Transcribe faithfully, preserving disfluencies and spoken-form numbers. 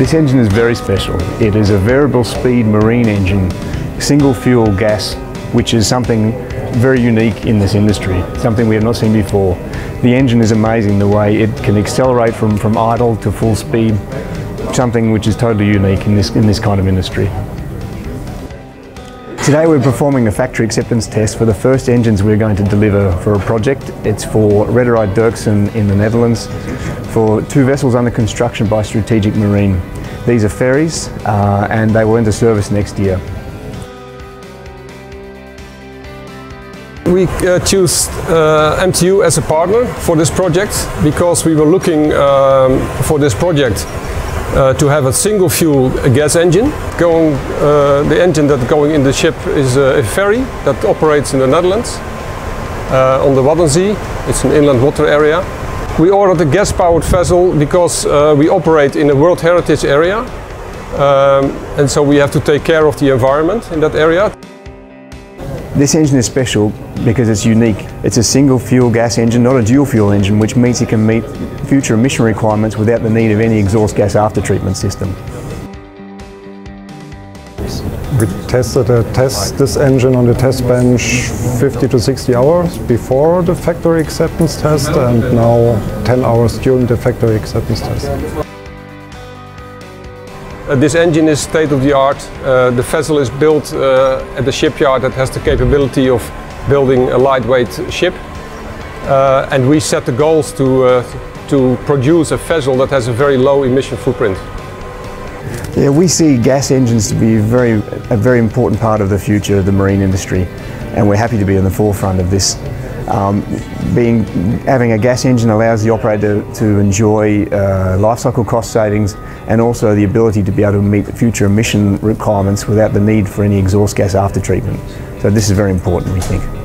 This engine is very special. It is a variable speed marine engine, single fuel gas, which is something very unique in this industry, something we have not seen before. The engine is amazing the way it can accelerate from, from idle to full speed, something which is totally unique in this, in this kind of industry. Today we're performing a factory acceptance test for the first engines we're going to deliver for a project. It's for Red-Eyed Doeksen in the Netherlands, for two vessels under construction by Strategic Marine. These are ferries uh, and they will enter service next year. We uh, chose uh, M T U as a partner for this project because we were looking um, for this project uh, to have a single fuel gas engine. Going, uh, the engine that's going in the ship is uh, a ferry that operates in the Netherlands uh, on the Wadden Sea. It's an inland water area. We ordered a gas-powered vessel because uh, we operate in a World Heritage area um, and so we have to take care of the environment in that area. This engine is special because it's unique. It's a single fuel gas engine, not a dual fuel engine, which means it can meet future emission requirements without the need of any exhaust gas after-treatment system. We tested a test, this engine on the test bench fifty to sixty hours before the factory acceptance test and now ten hours during the factory acceptance test. Uh, this engine is state-of-the-art. Uh, the vessel is built uh, at the shipyard that has the capability of building a lightweight ship. Uh, and we set the goals to, uh, to produce a vessel that has a very low emission footprint. Yeah, we see gas engines to be very, a very important part of the future of the marine industry. And we're happy to be on the forefront of this. Um, being, having a gas engine allows the operator to, to enjoy uh, life cycle cost savings and also the ability to be able to meet future emission requirements without the need for any exhaust gas after treatment. So this is very important, we think.